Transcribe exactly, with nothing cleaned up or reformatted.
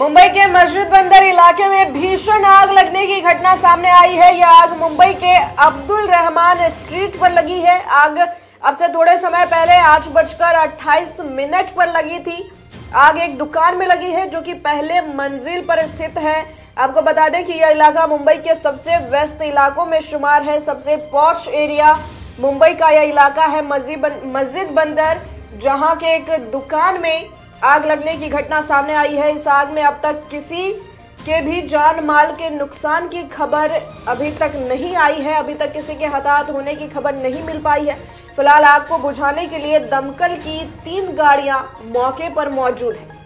मुंबई के मस्जिद बंदर इलाके में भीषण आग लगने की घटना सामने आई है। यह आग मुंबई के अब्दुल रहमान स्ट्रीट पर लगी है। आग अब से थोड़े समय पहले आठ बजकर अट्ठाईस मिनट पर लगी थी। आग एक दुकान में लगी है जो कि पहले मंजिल पर स्थित है। आपको बता दें कि यह इलाका मुंबई के सबसे व्यस्त इलाकों में शुमार है। सबसे पॉश एरिया मुंबई का यह इलाका है मस्जिद बंदर, जहां के एक दुकान में आग लगने की घटना सामने आई है। इस आग में अब तक किसी के भी जान माल के नुकसान की खबर अभी तक नहीं आई है। अभी तक किसी के हताहत होने की खबर नहीं मिल पाई है। फिलहाल आग को बुझाने के लिए दमकल की तीन गाड़ियां मौके पर मौजूद हैं।